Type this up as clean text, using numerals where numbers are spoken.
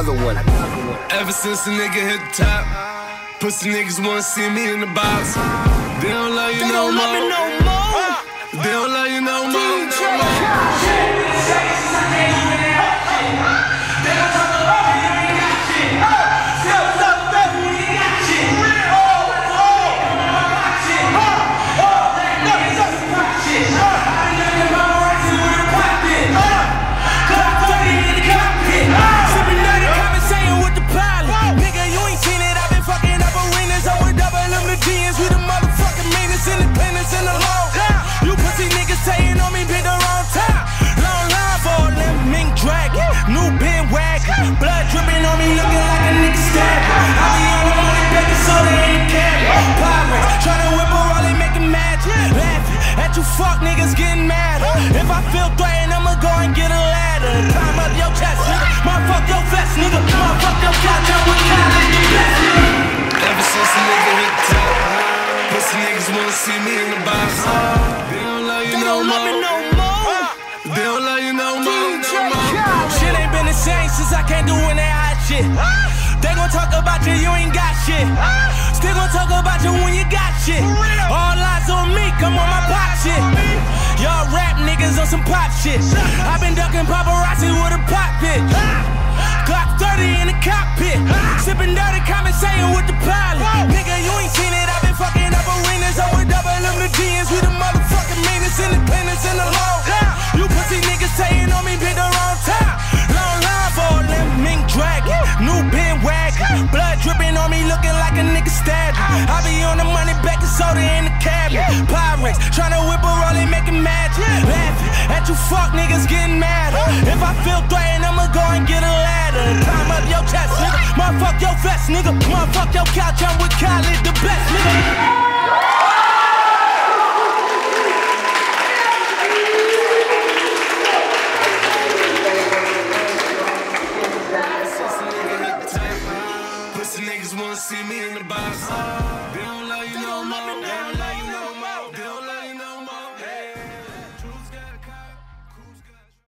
another one. Ever since a nigga hit the top, pussy niggas wanna see me in the box. They don't love you no more. They don't love you no more. DJ Khaled. Fuck niggas getting mad. If I feel threatened, I'ma go and get a ladder. Climb up your chest, nigga. Motherfuck your vest, nigga. Motherfuck your goddamn with Khaled, you best. Ever since a nigga hit the top, pussy niggas wanna see me in the box. They don't love you no more. They don't love you no more. Shit ain't been the same since I can't do any hot shit. They gon' talk about you, you ain't got shit. Still gon' talk about you when you got shit. All eyes on me, come on my pop shit. Y'all rap niggas on some pop shit. I been ducking paparazzi with a pop bitch. Glock 30 in the cockpit. Sippin' dirty, conversating with the pilot. Nigga, you ain't seen it, I been fucking up arenas. I would double them the DNs, we the motherfucking meanest. Independence in the law. You pussy niggas saying on me, been the wrong time. Long line for a limp mink drag. New bin wag, blood dripping on me, looking like a nigga stabbed. I be on the money, back and soda in the cabinet. Pyrex, tryna whip a roll and make it magic. Laughing at you fuck niggas getting mad. If I feel threatened, I'ma go and get a ladder. Climb up your chest, nigga. Motherfuck your vest, nigga. Motherfuck your couch, I'm with Khaled, the best, nigga. Niggas wanna see me in the box. They don't love you no more.